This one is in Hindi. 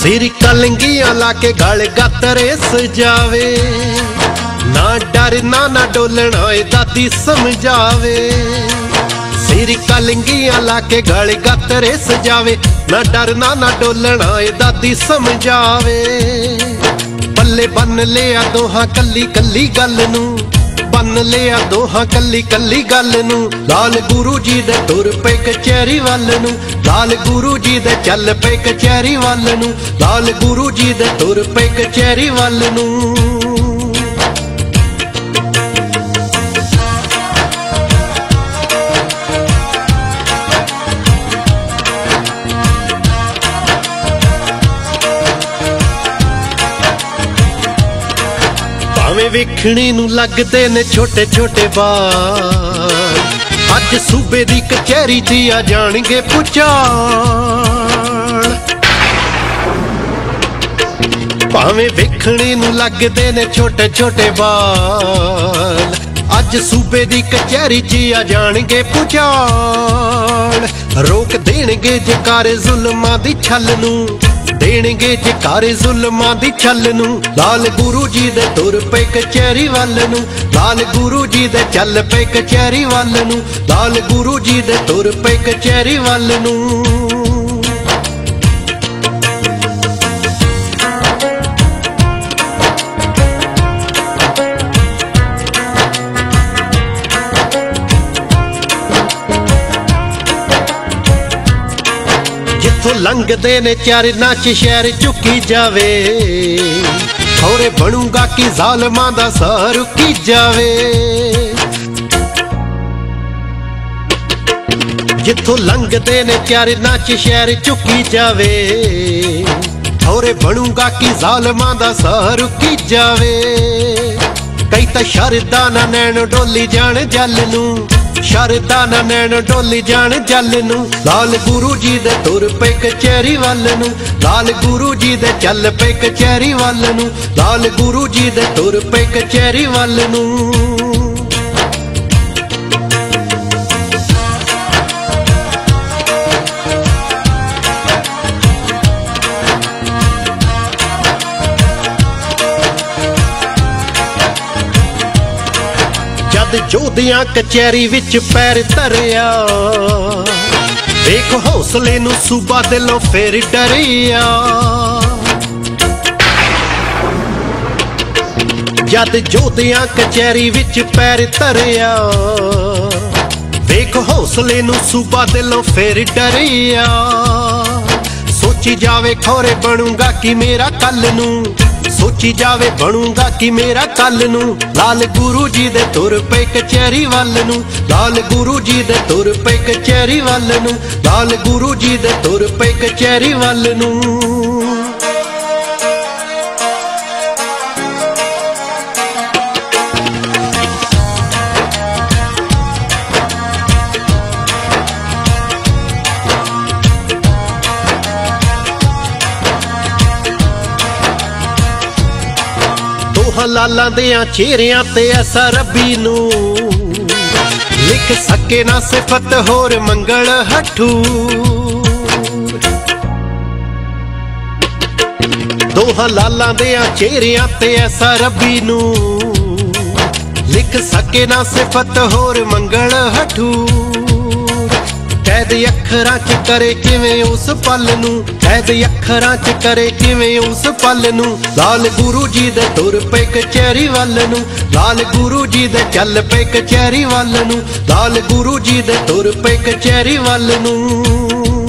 सिर कलंगियां लाके गल गातरे सजावे, ना डरना ना डोलना ए दादी समझावे। सिर कलंगियां लाके गल गातरे सजावे, ना डरना ना डोलना ए दादी समझावे। पल्ले बन लिया दोहा कली कली गल नू, बन लिया दोहा कली कली गल नू। लाल गुरु जी दे तुर पे कचहरी वाल नू, लाल गुरु जी दे चल पे कचहरी वाल नू, लाल गुरु जी दे तुर पे कचहरी वाल नू। वेखणी नू लगदे ने छोटे छोटे बाल, अज सूबे दी कचहरी दी आ जाणगे पुचाल। भावें वेखणी नू लगदे ने छोटे छोटे बाल, अज सूबे दी कचहरी दी आ जाणगे पुचाल। रोक देणगे जकारे जुल्मां दी छल नू, देणगे जकारे जुल्मां दी छल नू। लाल गुरु जी दे तुर पे कचहरी वाल नू, लाल गुरु जी दे चल पे कचहरी वाल नू, लाल गुरु जी दे तुर पे कचहरी वाल नू। लंघते ने चरना च शहर झुकी जावे, खौरे बनूगा कि जालमां दा सार रुकी जावे। जिथों लंघते ने चरना च शहर झुकी जावे, खौरे बनूगा कि जालमां दा सार रुकी जावे। कई तो शरदा ना नैन डोली जान जल नू, शरदा ना नैन डोली जान जल नू। लाल गुरु जी दे तुर पे कचहरी वाल नू, लाल गुरु जी दे चल पे कचहरी वाल नू, लाल गुरु जी दे तुर पे कचहरी वाल नू। जोधियां कचहरी विच पैर धरिया, देख हौसले नू सूबा दिलों फेर डरिया। जद जोधियां कचहरी विच पैर धरिया, देख हौसले नू सूबा दिलों फेर डरिया। सोची जावे खौरे बनूगा कि मेरा कल नू, सोची जावे बनूगा कि मेरा कल नू। लाल गुरु जी दे तुर पे कचहरी वाल नू, लाल गुरु जी दे तुर पे कचहरी वाल नू, लाल गुरु जी दे तुर पे कचहरी वाल नू। लाला दिया चेहरिया ते ऐसा रबी नू, लिख सके ना सिफत होर मंगल हठूर। दोहा लाला दिया चेहरिया ते ऐसा रबी नू, लिख सके ना सिफत होर मंगल हठूर। कैद अखरां च करे किवें उस पल नू, कैद अखरां च करे किवें उस पल नू। लाल गुरु जी दे तुर पे कचहरी वाल नू, लाल गुरु जी दे चल पे कचहरी वाल नू, लाल गुरु जी दे तुर पे कचहरी वाल नू।